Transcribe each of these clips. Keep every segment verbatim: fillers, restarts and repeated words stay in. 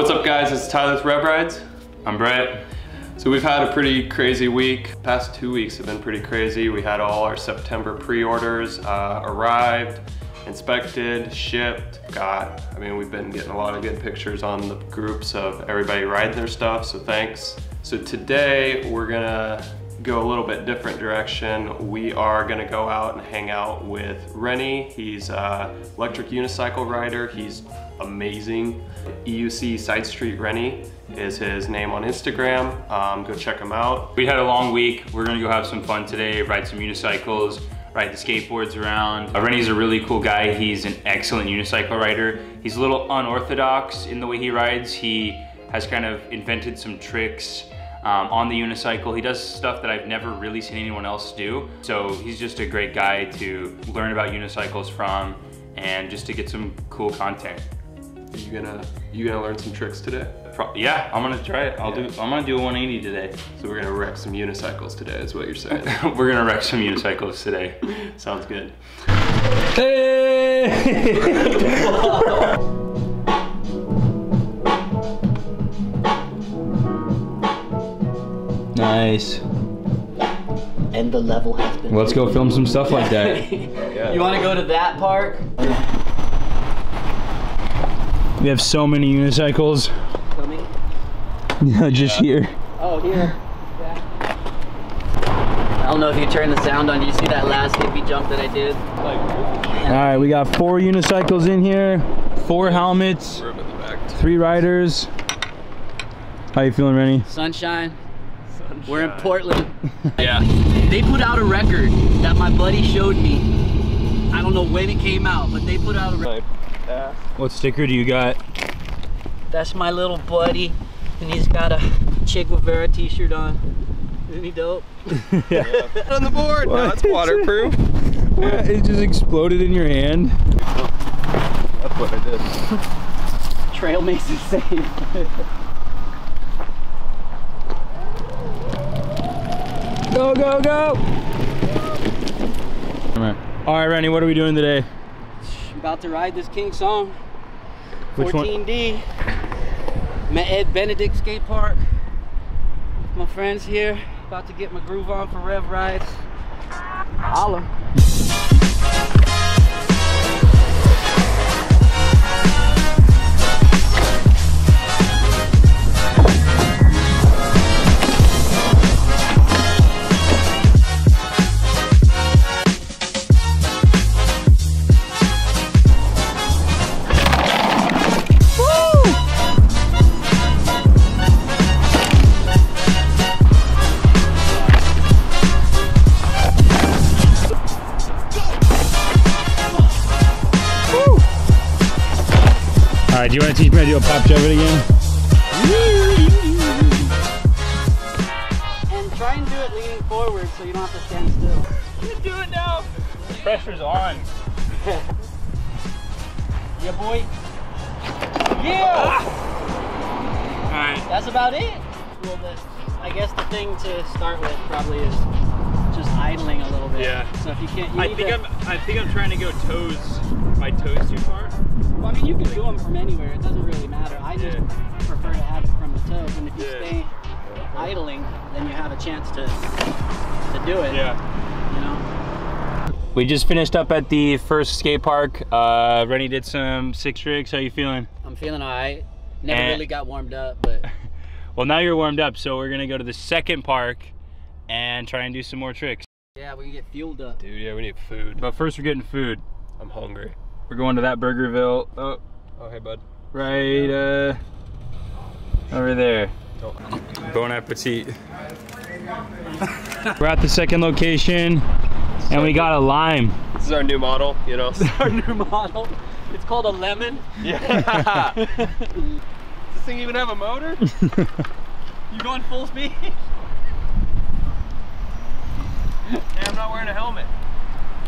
What's up guys, it's Tyler's Rev Rides. I'm Brett. So we've had a pretty crazy week. Past two weeks have been pretty crazy. We had all our September pre-orders uh, arrived, inspected, shipped, got. I mean, we've been getting a lot of good pictures on the groups of everybody riding their stuff, so thanks. So today we're gonna go a little bit different direction. We are gonna go out and hang out with Renny. He's an electric unicycle rider. He's amazing. E U C Side Street Renny is his name on Instagram. Um, go check him out. We had a long week. We're gonna go have some fun today, ride some unicycles, ride the skateboards around. Uh, Renny's a really cool guy. He's an excellent unicycle rider. He's a little unorthodox in the way he rides. He has kind of invented some tricks Um, on the unicycle. He does stuff that I've never really seen anyone else do. So he's just a great guy to learn about unicycles from and just to get some cool content. Are you gonna, you gonna learn some tricks today? Pro yeah, I'm gonna try it. I'll yeah. do, I'm gonna do a one eighty today. So we're gonna wreck some unicycles today is what you're saying. We're gonna wreck some unicycles today. Sounds good. Hey! Nice. And the level has been. Let's go film some stuff like that. Yeah. You want to go to that park? We have so many unicycles. Coming? No, just yeah. here. Oh, here. Yeah. I don't know if you turn the sound on. Did you see that last hippie jump that I did? All right, we got four unicycles in here, four helmets, three riders. How you feeling, Renny? Sunshine. We're in Portland. Yeah. They put out a record that my buddy showed me. I don't know when it came out, but they put out a record. Uh, what sticker do you got? That's my little buddy, and he's got a Che Guevara t-shirt on. Isn't he dope? Yeah. On the board. What? No, it's waterproof. What? It just exploded in your hand. That's what I did. Trail makes it safe. Go, go, go! Alright, Renny, what are we doing today? I'm about to ride this King Song fourteen D. I'm at Ed Benedict Skate Park. My friends here. About to get my groove on for Rev Rides. Holla. Alright, do you want to teach me how to do a pop shove it again? And try and do it leaning forward so you don't have to stand still. You do it now! The pressure's on. Yeah, boy. Yeah! Alright. That's about it. Well, the, I guess the thing to start with probably is just idling a little bit. Yeah. So if you can't, you I, need think to, I'm, I think I'm trying to go toes. My toes too far? Well, I mean, you can do them from anywhere. It doesn't really matter. I just yeah. prefer to have it from the toes. And if you yeah. stay idling, then you have a chance to to do it. Yeah. You know. We just finished up at the first skate park. Uh, Renny did some six tricks. How you feeling? I'm feeling all right. Never and, really got warmed up, but. Well, now you're warmed up, so we're gonna go to the second park and try and do some more tricks. Yeah, we can get fueled up. Dude, yeah, we need food. But first, we're getting food. I'm hungry. We're going to that Burgerville. Oh, oh, hey, bud. Right uh, over there. Oh. Bon appetit. We're at the second location, and we got a lime. This is our new model, you know. This is our new model. It's called a lemon. Yeah. Does this thing even have a motor? You going full speed? Hey, I'm not wearing a helmet.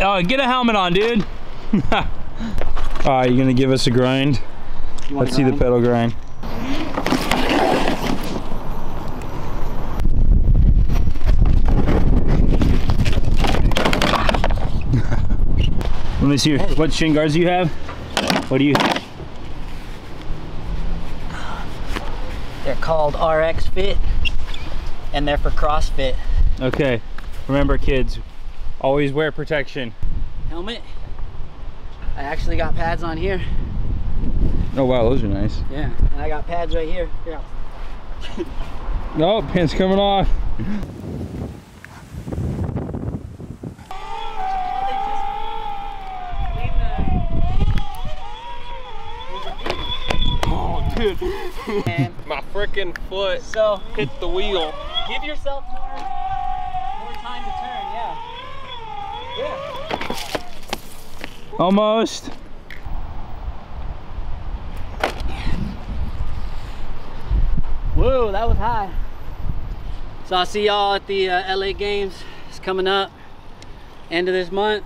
Oh, get a helmet on, dude. Alright, you're gonna give us a grind. Let's grind? See the pedal grind. Let me see your, what shin guards do you have? What do you have? They're called R X Fit, and they're for CrossFit. Okay, remember kids, always wear protection. Helmet. I actually got pads on here. Oh wow, those are nice. Yeah, and I got pads right here. Yeah. Nope, pants coming off. And my freaking foot so, hit the wheel. Give yourself more, more time to turn, yeah. Yeah. Almost. Whoa, that was high. So I'll see y'all at the uh, L A Games. It's coming up, end of this month.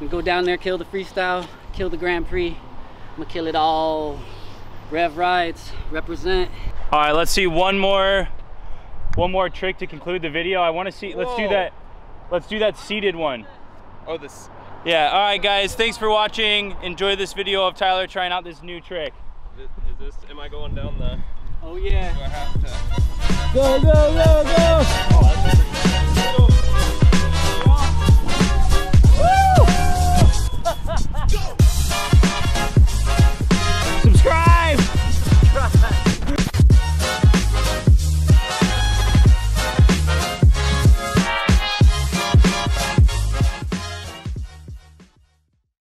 We go down there, kill the freestyle, kill the Grand Prix. I'm gonna kill it all. Rev rides, represent. All right, let's see one more, one more trick to conclude the video. I want to see. Whoa. Let's do that. Let's do that seated one. Oh, this. Yeah. All right, guys. Thanks for watching. Enjoy this video of Tyler trying out this new trick. Is this? Am I going down the? Oh yeah. Do I have to? Go go go go. Oh, that's